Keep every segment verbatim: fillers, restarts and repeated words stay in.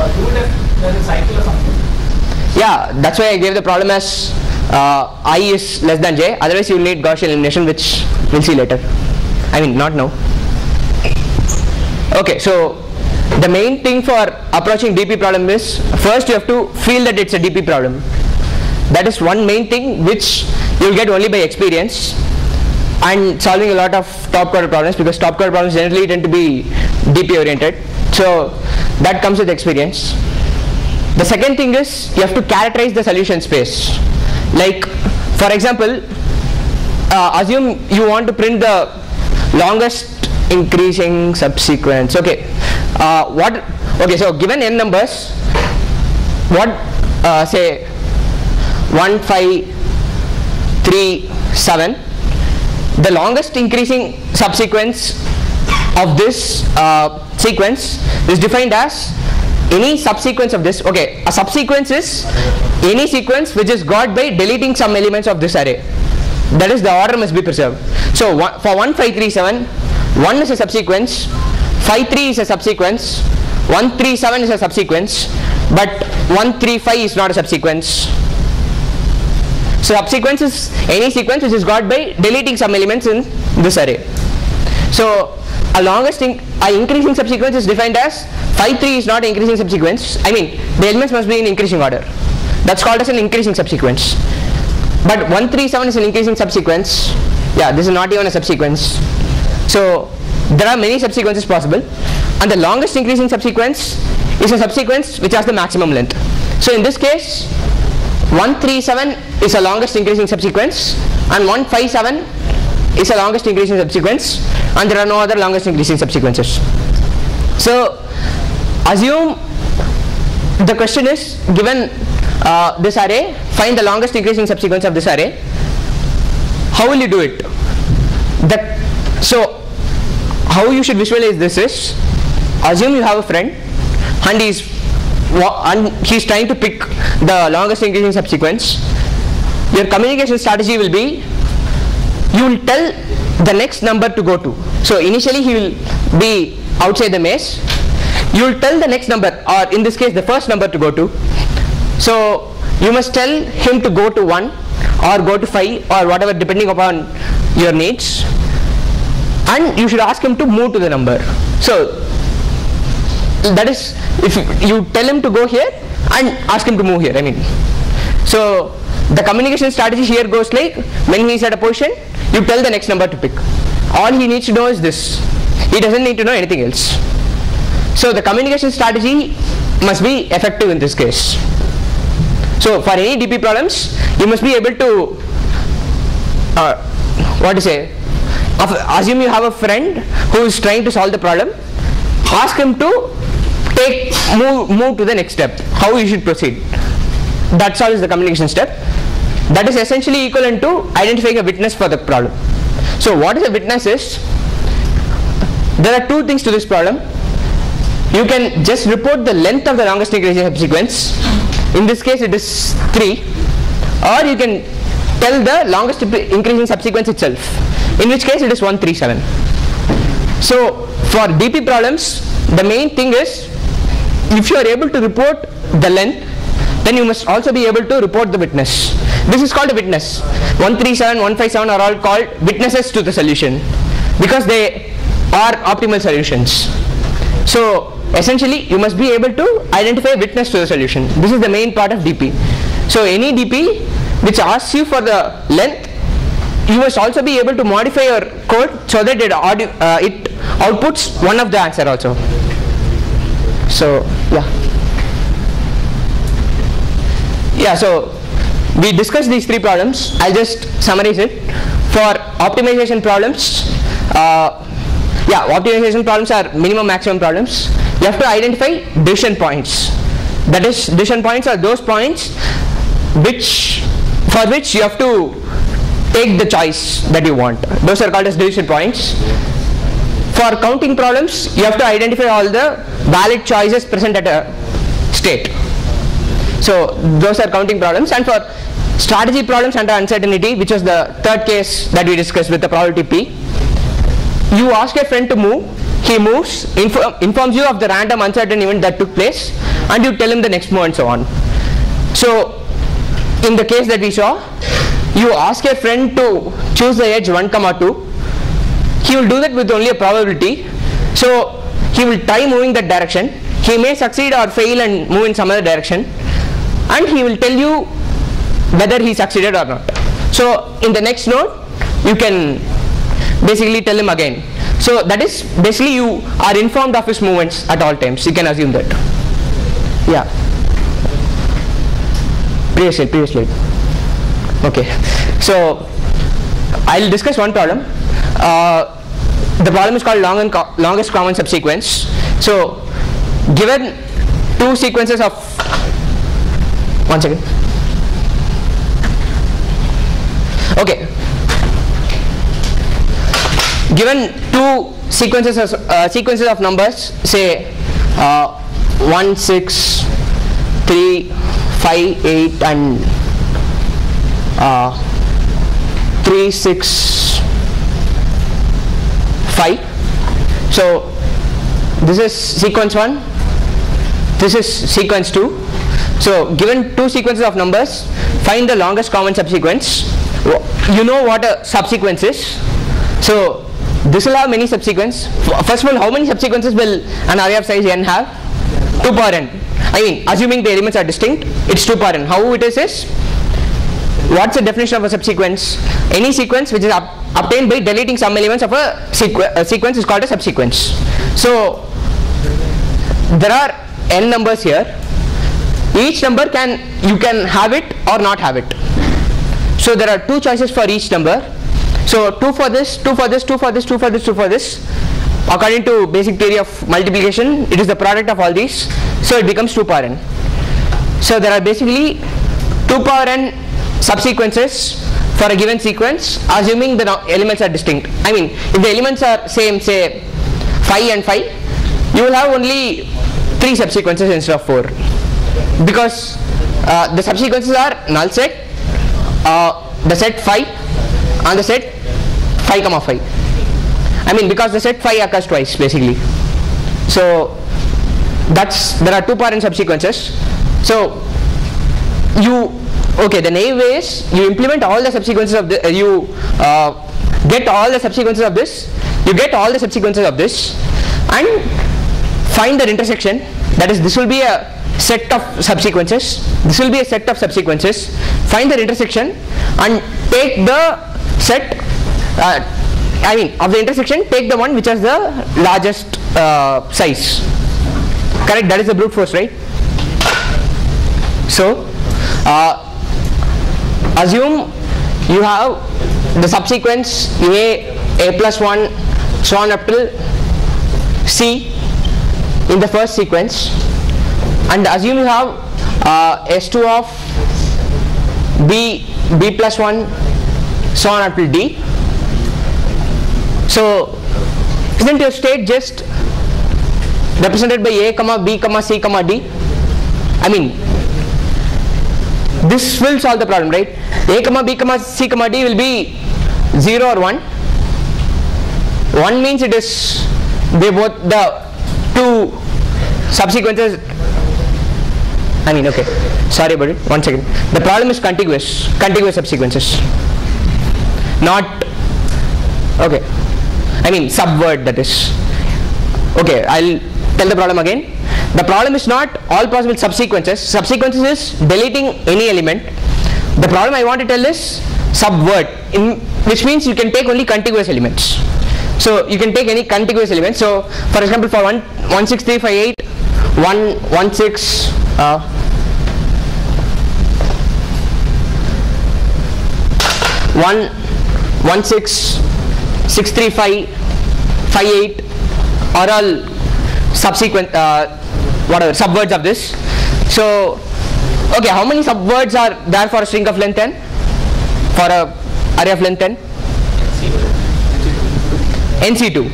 uh, do it as, as a cycle or something? Yeah, that's why I gave the problem as uh, I is less than j. Otherwise, you will need Gaussian elimination, which we'll see later. I mean, not now. Okay, so the main thing for approaching D P problem is, first you have to feel that it's a D P problem. That is one main thing which you'll get only by experience and solving a lot of top quartile problems, because top quartile problems generally tend to be D P oriented. So that comes with experience. The second thing is you have to characterize the solution space. Like, for example, uh, assume you want to print the longest increasing subsequence. Okay, uh, what? Okay, so given n numbers, what uh, say one, five, three, seven. The longest increasing subsequence of this uh, sequence is defined as any subsequence of this. Okay, a subsequence is any sequence which is got by deleting some elements of this array. That is, the order must be preserved. So one, for one, five, three, seven, one is a subsequence, five, three is a subsequence, one, three, seven is a subsequence, but one, three, five is not a subsequence. So subsequence is any sequence which is got by deleting some elements in this array. So a longest in, a increasing subsequence is defined as five, three is not an increasing subsequence. I mean, the elements must be in increasing order. That's called as an increasing subsequence. But one, three, seven is an increasing subsequence. Yeah, this is not even a subsequence. So there are many subsequences possible, and the longest increasing subsequence is a subsequence which has the maximum length. So in this case, one, three, seven is the longest increasing subsequence, and one, five, seven is the longest increasing subsequence, and there are no other longest increasing subsequences. So assume the question is, given uh, this array, find the longest increasing subsequence of this array. How will you do it? That, so how you should visualize this is, assume you have a friend and he is and he's trying to pick the longest increasing subsequence. Your communication strategy will be, you will tell the next number to go to. So initially he will be outside the maze. You will tell the next number, or in this case the first number to go to. So you must tell him to go to one or go to five or whatever, depending upon your needs, and you should ask him to move to the number. So that is, if you tell him to go here and ask him to move here, I mean. So the communication strategy here goes like, when he is at a position, you tell the next number to pick. All he needs to know is this. He doesn't need to know anything else. So the communication strategy must be effective in this case. So for any D P problems, you must be able to uh, what to say assume you have a friend who is trying to solve the problem. Ask him to Take, move, move to the next step, how you should proceed. That solves the communication step. That is essentially equivalent to identifying a witness for the problem. So what is a witness is, there are two things to this problem. You can just report the length of the longest increasing subsequence. In this case it is three. Or you can tell the longest increasing subsequence itself, in which case it is one, three, seven. So for D P problems, the main thing is, if you are able to report the length, then you must also be able to report the witness. This is called a witness. one, three, seven, one, five, seven are all called witnesses to the solution, because they are optimal solutions. So essentially you must be able to identify a witness to the solution. This is the main part of D P. So any D P which asks you for the length, you must also be able to modify your code so that it, audio, uh, it outputs one of the answer also. So yeah, yeah. So we discussed these three problems. I'll just summarize it. For optimization problems, uh, yeah, optimization problems are minimum maximum problems. You have to identify decision points. That is, decision points are those points which for which you have to take the choice that you want. Those are called as decision points. For counting problems, you have to identify all the valid choices present at a state. So those are counting problems. And for strategy problems under uncertainty, which was the third case that we discussed with the probability P, you ask your friend to move, he moves, inform, informs you of the random uncertain event that took place, and you tell him the next move and so on. So in the case that we saw, you ask a friend to choose the edge one comma two. He will do that with only a probability, so he will try moving that direction. He may succeed or fail and move in some other direction, and he will tell you whether he succeeded or not. So in the next node, you can basically tell him again. So that is basically, you are informed of his movements at all times. You can assume that. Yeah. Previous slide, previous slide. Okay. So I'll discuss one problem. Uh, the problem is called long and co longest common subsequence. So given two sequences of one second. Okay. Given two sequences of, uh, sequences of numbers, say uh, one, six, three, five, eight, and uh, three, six, five. So this is sequence one, this is sequence two. So given two sequences of numbers, find the longest common subsequence. You know what a subsequence is. So this will have many subsequences. First of all, how many subsequences will an array of size n have? two power n. I mean, assuming the elements are distinct, it's two power n. How it is is, what's the definition of a subsequence? Any sequence which is obtained by deleting some elements of a, sequ a sequence is called a subsequence. So there are n numbers here. Each number can, you can have it or not have it. So there are two choices for each number. So two for this, two for this, two for this, two for this, two for this. According to basic theory of multiplication, it is the product of all these. So it becomes two power n. So there are basically two power n subsequences for a given sequence, assuming the elements are distinct. I mean, if the elements are same, say five and five, you will have only three subsequences instead of four, because uh, the subsequences are null set, uh, the set five, and the set five comma five. I mean, because the set five occurs twice basically. So that's, there are two power n subsequences. So you, okay, the naive way is you implement all the subsequences of the, uh, you uh, get all the subsequences of this, you get all the subsequences of this, and find their intersection. That is, this will be a set of subsequences, this will be a set of subsequences, find their intersection and take the set, uh, I mean, of the intersection, take the one which has the largest uh, size. Correct? That is the brute force, right? So uh, assume you have the subsequence a, a plus one, so on up till c in the first sequence, and assume you have uh, s two of b, b plus one, so on up to d. So isn't your state just represented by a comma b comma c comma d? I mean, this will solve the problem, right? A comma b comma c comma d will be zero or one. one means it is, they both, the two subsequences, I mean, okay, sorry about it, one second. The problem is contiguous, contiguous subsequences. Not, okay, I mean subword, that is. Okay, I'll tell the problem again. The problem is not all possible subsequences. Subsequences is deleting any element. The problem I want to tell is subword, in, which means you can take only contiguous elements. So you can take any contiguous element. So for example, for one, one six three five eight, one, one six, uh, one, one six, six three five, five eight are all subsequent uh, whatever subwords of this. So okay, how many subwords are there for a string of length n? For a array of length n? N C two.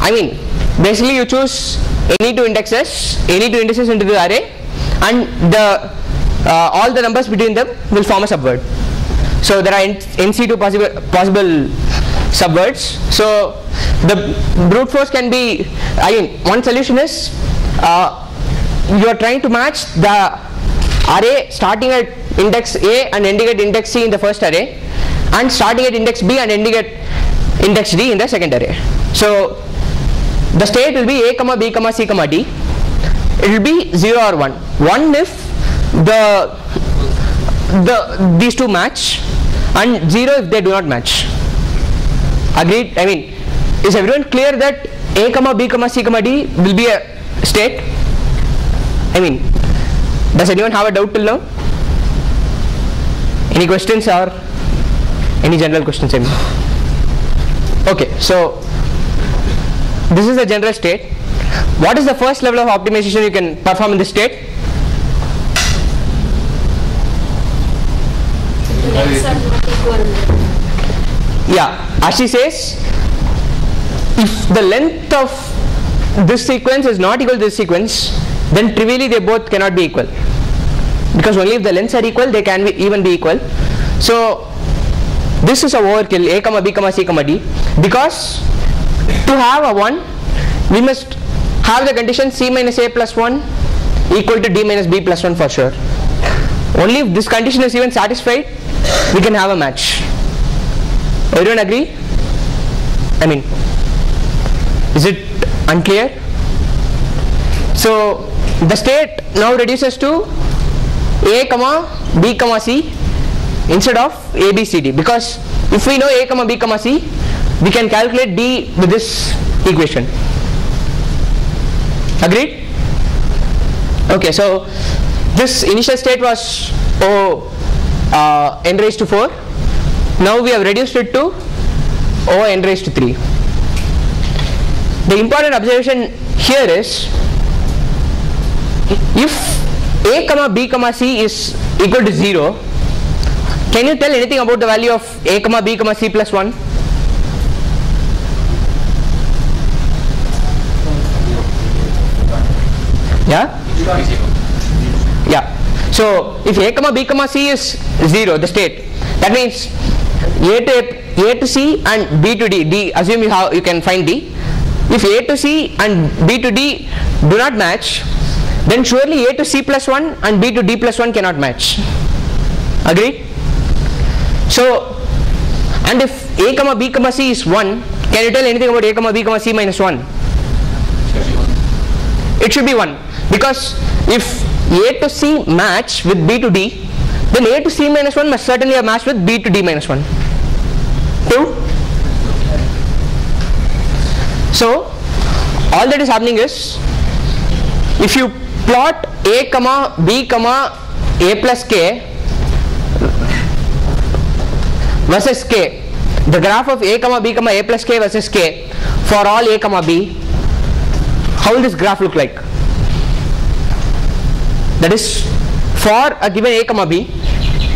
I mean, basically you choose any two indexes, any two indices into the array, and the uh, all the numbers between them will form a subword. So there are N C two possible possible subverts. So the brute force can be, again, one solution is uh, you are trying to match the array starting at index A and ending at index C in the first array, and starting at index B and ending at index D in the second array. So the state will be A comma B comma C comma D. It will be zero or one. one if the the these two match, and zero if they do not match. Agreed? I mean, is everyone clear that A comma B comma C comma D will be a state? I mean, does anyone have a doubt till now? Any questions or any general questions? I mean, okay, so this is the general state. What is the first level of optimization you can perform in this state? Yeah, as she says, if the length of this sequence is not equal to this sequence, then trivially they both cannot be equal, because only if the lengths are equal they can be even be equal. So this is a overkill, A comma B comma C comma D, because to have a one we must have the condition C minus A plus one equal to D minus B plus one for sure. Only if this condition is even satisfied we can have a match. Everyone agree? I mean, is it unclear? So the state now reduces to A comma B comma C instead of A B C D, because if we know A comma B comma C, we can calculate D with this equation. Agreed? Okay, so this initial state was O uh, n raised to four. Now we have reduced it to O n raised to three. The important observation here is, if A comma B comma C is equal to zero, can you tell anything about the value of A comma B comma C plus one? Yeah? Yeah. So if A comma B comma C is zero, the state, that means A to A, A to C and B to D, D assume you have, you can find D. If A to C and B to D do not match, then surely A to C plus one and B to D plus one cannot match. Agreed? So, and if A comma B comma C is one, can you tell anything about A comma B comma C minus one? It should be one, because if A to C match with B to D, then A to C minus one must certainly have matched with B to D minus one. True? So, all that is happening is, if you plot A comma B comma A plus K versus K, the graph of A comma B comma A plus K versus K for all A comma B, how will this graph look like? That is, for a given A comma B,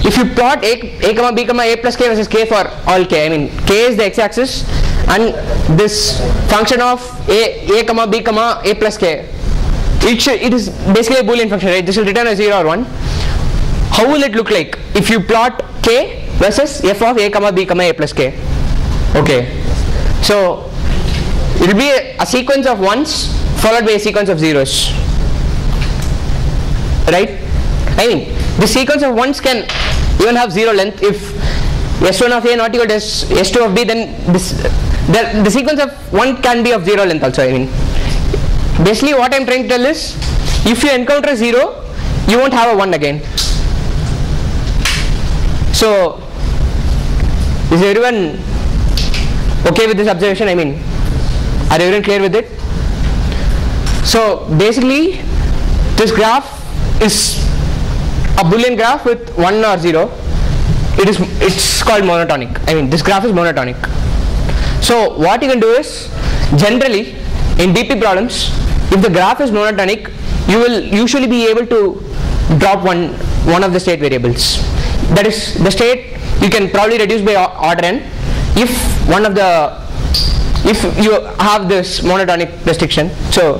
if you plot A, A comma B comma A plus K versus K for all K, I mean K is the x-axis and this function of A, A comma B comma A plus K, It, should, it is basically a Boolean function, right? This will return a zero or one. How will it look like if you plot K versus f of A comma B comma A plus K? Okay, so it will be a, a sequence of ones followed by a sequence of zeros, right? I mean, the sequence of ones can even have zero length. If S one of A not equal to S two of B, then this, the, the sequence of one can be of zero length also. I mean, basically what I am trying to tell is, if you encounter zero, you won't have a one again. So is everyone okay with this observation? I mean, are everyone clear with it? So basically this graph is a Boolean graph with one or zero. It is, it's called monotonic. I mean, this graph is monotonic. So what you can do is, generally in D P problems, if the graph is monotonic, you will usually be able to drop one one of the state variables. That is, the state you can probably reduce by order n if one of the if you have this monotonic restriction. So,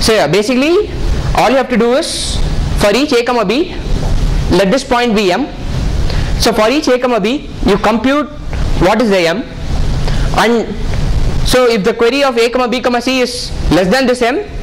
so yeah, basically all you have to do is, for each A comma B, let this point be M. So for each a comma b, you compute what is the m, and so if the query of a comma b comma c is less than this m,